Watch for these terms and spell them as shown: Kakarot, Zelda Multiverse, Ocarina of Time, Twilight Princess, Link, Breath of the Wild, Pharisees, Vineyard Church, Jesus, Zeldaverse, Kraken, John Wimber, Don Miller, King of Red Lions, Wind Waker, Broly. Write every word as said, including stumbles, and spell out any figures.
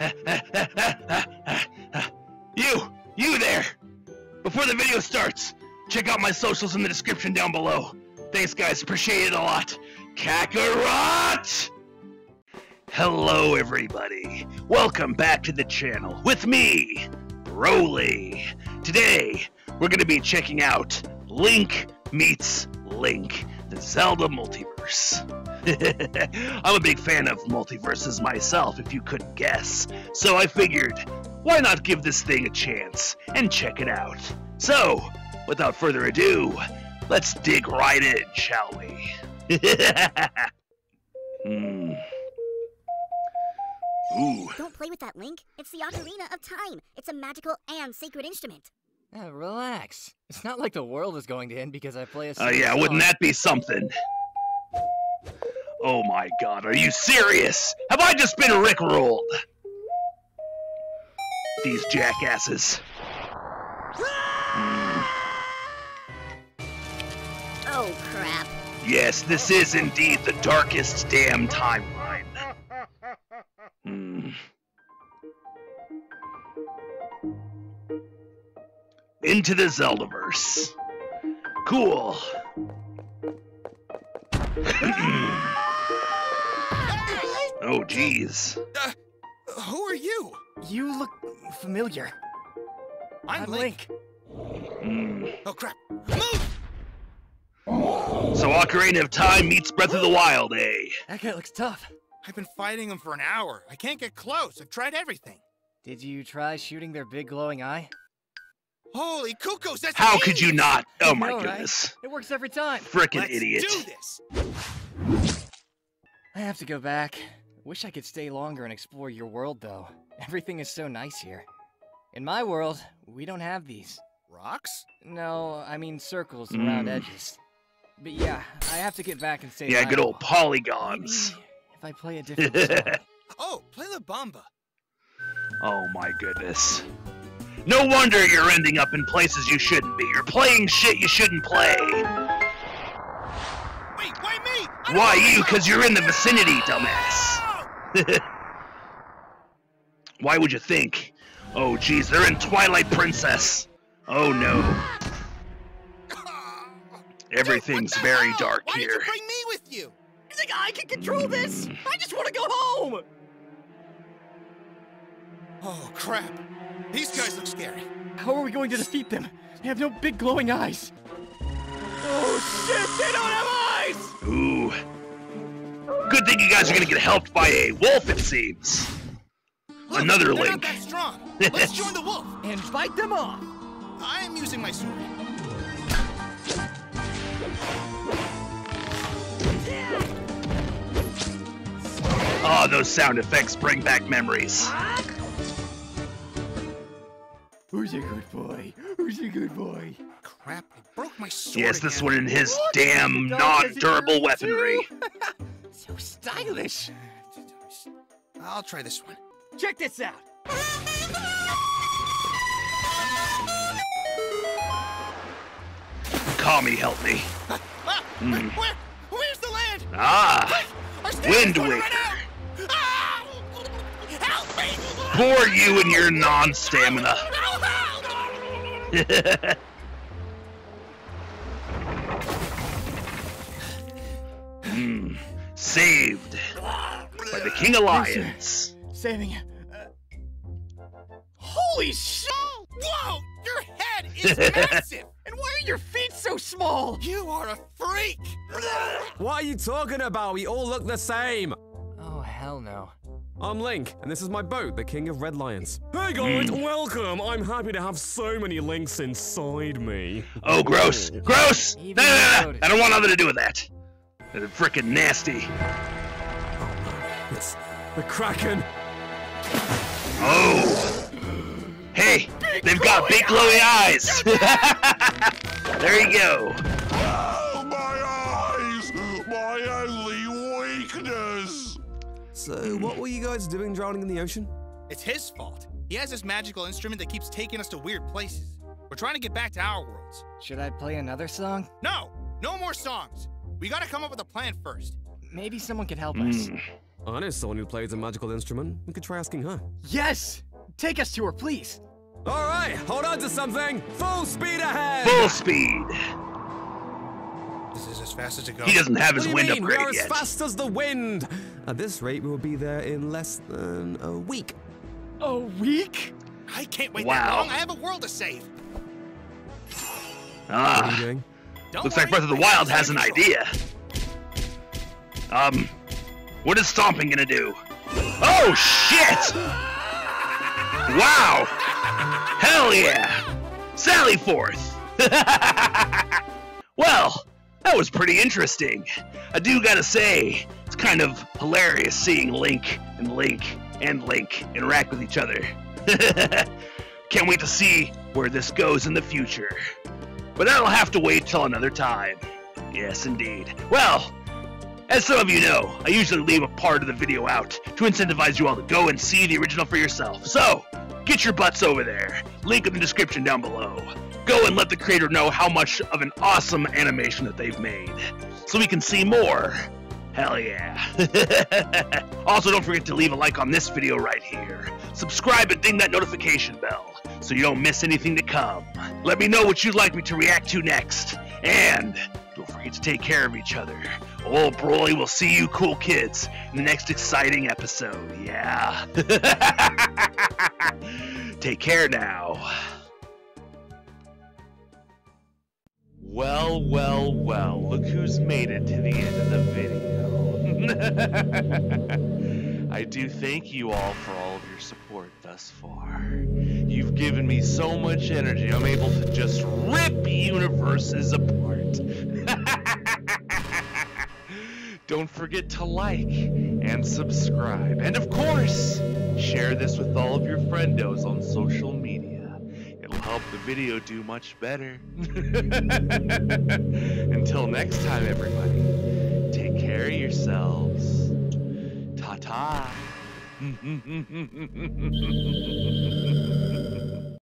ah, ah, ah, ah, ah, ah, ah. You! You there! Before the video starts, check out my socials in the description down below. Thanks guys, appreciate it a lot. Kakarot! Hello everybody. Welcome back to the channel with me, Broly. Today, we're going to be checking out Link Meets Link, the Zelda Multiverse. I'm a big fan of multiverses myself, if you couldn't guess. So I figured, why not give this thing a chance and check it out? So, without further ado, let's dig right in, shall we? hmm. Ooh. Don't play with that, Link. It's the Ocarina of Time. It's a magical and sacred instrument. Uh, relax. It's not like the world is going to end because I play a Oh uh, yeah, song. Wouldn't that be something? Oh my god, are you serious? Have I just been rickrolled? These jackasses. Mm. Oh crap. Yes, this is indeed the darkest damn timeline. Hmm. Into the Zeldaverse. Cool. Oh, jeez. Uh, who are you? You look familiar. I'm, I'm Link. Link. Mm. Oh, crap. Move! So Ocarina of Time meets Breath of the Wild, eh? That guy looks tough. I've been fighting him for an hour. I can't get close. I've tried everything. Did you try shooting their big glowing eye? Holy cuckoos, that's How me! could you not? Oh my know, goodness. Right? It works every time. Frickin' idiot. Let's do this. I have to go back. Wish I could stay longer and explore your world, though. Everything is so nice here. In my world, we don't have these. Rocks? No, I mean circles mm. around edges. But yeah, I have to get back and stay Yeah, good old polygons. Maybe if I play a different song. Oh, play La Bamba. Oh my goodness. No wonder you're ending up in places you shouldn't be. You're playing shit you shouldn't play. Wait, why me? I why you? Because you're in the vicinity, dumbass. Why would you think? Oh, jeez, they're in Twilight Princess. Oh, no. Everything's Dude, very hell? dark why here. Why did you bring me with you? You think I can control this? I just want to go home. Oh, crap. These guys look scary. How are we going to defeat them? They have no big glowing eyes. Oh shit, they don't have eyes! Ooh. Good thing you guys are gonna get helped by a wolf, it seems. Look, Another Link. Not that strong. Let's join the wolf and fight them off. I am using my sword. Oh, those sound effects bring back memories. Who's a good boy? Who's a good boy? Crap, I broke my sword. Yes, this again. one in his what? damn non-durable weaponry. So stylish. I'll try this one. Check this out. Kami, help me. Uh, uh, mm. Where? Where's the land? Ah, Wind Waker. Right ah, help me. Poor you and your non-stamina. mm, saved by the King of Lions. Saving him. Uh, holy shit! Whoa! Your head is massive! And why are your feet so small? You are a freak! What are you talking about? We all look the same! Oh, hell no. I'm Link, and this is my boat, the King of Red Lions. Hey guys, mm. welcome! I'm happy to have so many links inside me. Oh, gross! Oh. Gross! Even nah, nah, nah. I don't want nothing to do with that. They're frickin' nasty. Oh, it's the Kraken. Oh! Hey, big they've got big glowy eyes! eyes. There you go. Oh, my eyes! My only weakness! So, what were you guys doing drowning in the ocean? It's his fault. He has this magical instrument that keeps taking us to weird places. We're trying to get back to our worlds. Should I play another song? No! No more songs! We gotta come up with a plan first. Maybe someone could help mm. us. Honest, someone who plays a magical instrument? We could try asking her. Yes! Take us to her, please! Alright, hold on to something! Full speed ahead! Full speed! This is as fast as it goes. He doesn't have his wind upgrade yet. We are as fast as the wind! At this rate, we will be there in less than a week. A week? I can't wait wow. that long. I have a world to save. Ah. What are you doing? Looks like Breath of the Wild has an idea. Um, what is stomping gonna do? Oh shit! Wow! Hell yeah! Sally forth! Well, that was pretty interesting. I do gotta say, it's kind of hilarious seeing Link and Link and Link interact with each other. Can't wait to see where this goes in the future. But that'll have to wait till another time. Yes, indeed. Well, as some of you know, I usually leave a part of the video out to incentivize you all to go and see the original for yourself. So, get your butts over there. Link in the description down below. Go and let the creator know how much of an awesome animation that they've made, so we can see more. Hell yeah. Also, don't forget to leave a like on this video right here. Subscribe and ding that notification bell, so you don't miss anything to come. Let me know what you'd like me to react to next. And don't forget to take care of each other. Old Broly will see you cool kids in the next exciting episode. Yeah. Take care now. Well, well, well, look who's made it to the end of the video. I do thank you all for all of your support thus far. You've given me so much energy, I'm able to just rip universes apart. Don't forget to like and subscribe. And of course, share this with all of your friendos on social media. It'll help the video do much better. Until next time, everybody, take care of yourselves. Ta-ta.